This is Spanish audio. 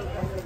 sir.